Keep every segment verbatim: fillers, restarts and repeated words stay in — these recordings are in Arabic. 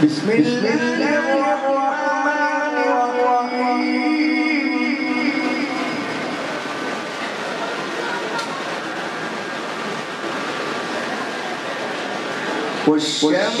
بسم الله الرحمن الرحيم والشمس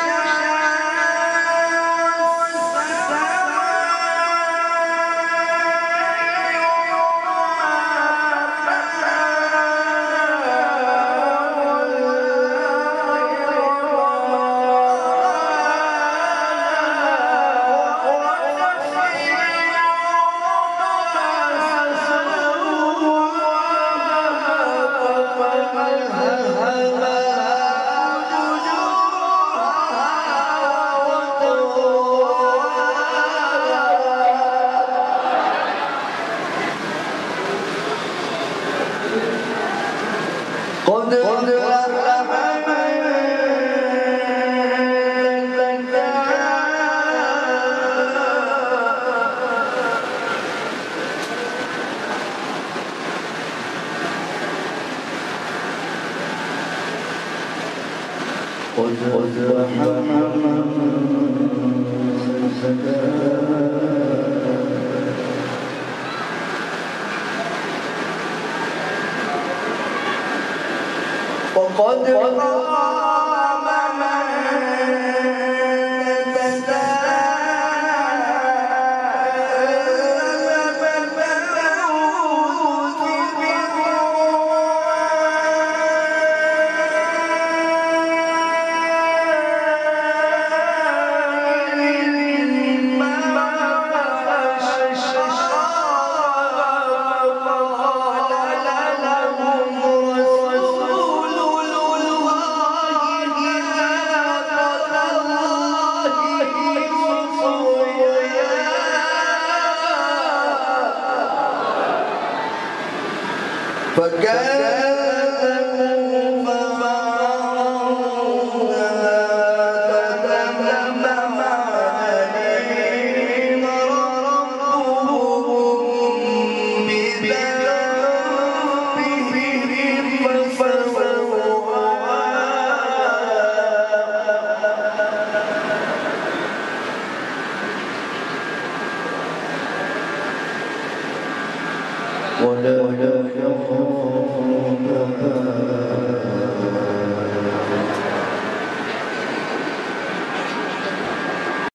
يغشى والسماء قد أفلح من زكى وقد خاب من دساها فكذبوا فمررنا فتمم عليهم ربهم بذنبهم فسواها ولا يخافون